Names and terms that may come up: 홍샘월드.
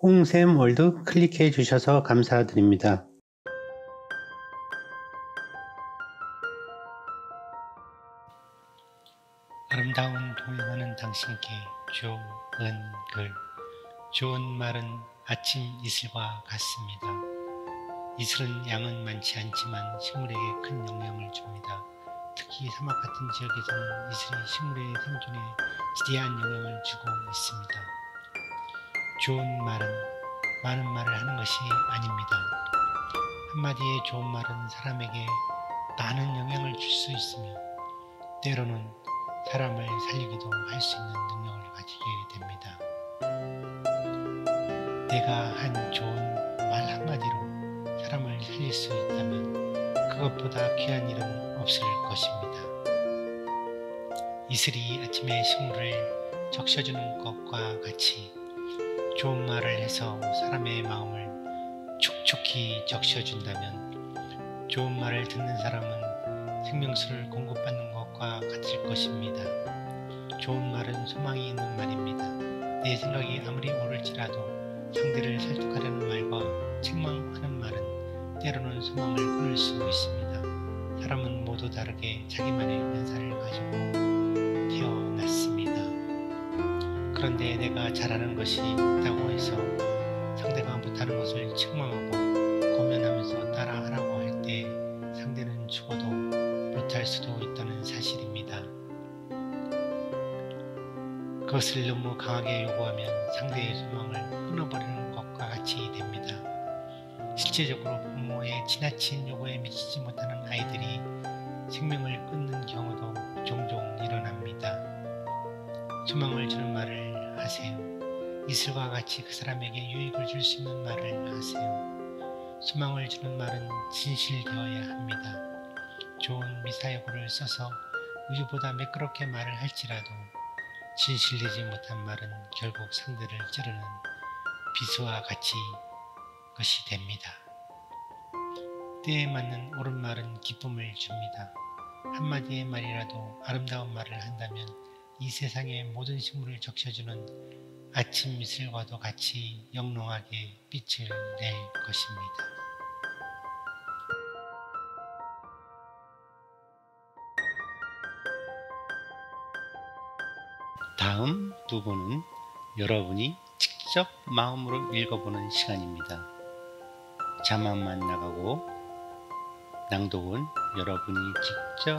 홍샘월드 클릭해 주셔서 감사드립니다. 아름다운 동행하는 당신께 좋은 글, 좋은 말은 아침 이슬과 같습니다. 이슬은 양은 많지 않지만 식물에게 큰 영향을 줍니다. 특히 사막 같은 지역에서는 이슬이 식물의 생존에 지대한 영향을 주고 있습니다. 좋은 말은 많은 말을 하는 것이 아닙니다. 한마디의 좋은 말은 사람에게 많은 영향을 줄 수 있으며 때로는 사람을 살리기도 할 수 있는 능력을 가지게 됩니다. 내가 한 좋은 말 한마디로 사람을 살릴 수 있다면 그것보다 귀한 일은 없을 것입니다. 이슬이 아침에 식물을 적셔주는 것과 같이 좋은 말을 해서 사람의 마음을 촉촉히 적셔준다면 좋은 말을 듣는 사람은 생명수를 공급받는 것과 같을 것입니다. 좋은 말은 소망이 있는 말입니다. 내 생각이 아무리 옳을지라도 상대를 설득하려는 말과 책망하는 말은 때로는 소망을 끊을 수 있습니다. 사람은 모두 다르게 자기만의 연사를 가지고 태어났습니다. 그런데 내가 잘하는 것이 있다고 해서 상대가 못하는 것을 책망하고 고민하면서 따라하라고 할 때 상대는 죽어도 못할 수도 있다는 사실입니다. 그것을 너무 강하게 요구하면 상대의 소망을 끊어버리는 것과 같이 됩니다. 실제적으로 부모의 지나친 요구에 미치지 못하는 아이들이 생명을 끊는 경우도 종종 일어납니다. 소망을 주는 말을 하세요. 이슬과 같이 그 사람에게 유익을 줄 수 있는 말을 하세요. 소망을 주는 말은 진실되어야 합니다. 좋은 미사여구를 써서 우유보다 매끄럽게 말을 할지라도 진실되지 못한 말은 결국 상대를 찌르는 비수와 같이 것이 됩니다. 때에 맞는 옳은 말은 기쁨을 줍니다. 한마디의 말이라도 아름다운 말을 한다면 이 세상의 모든 식물을 적셔주는 아침 이슬과도 같이 영롱하게 빛을 낼 것입니다. 다음 두 번은 여러분이 직접 마음으로 읽어보는 시간입니다. 자막만 나가고 낭독은 여러분이 직접.